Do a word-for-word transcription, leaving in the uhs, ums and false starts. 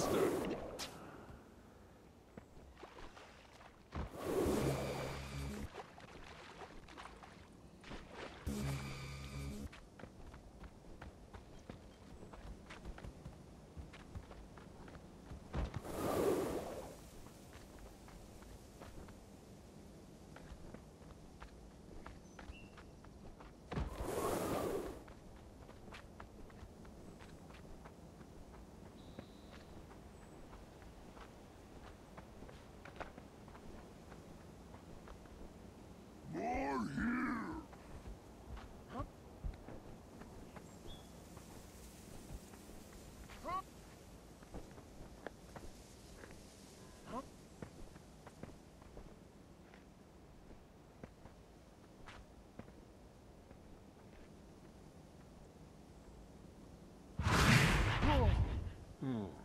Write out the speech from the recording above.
faster. Hmm.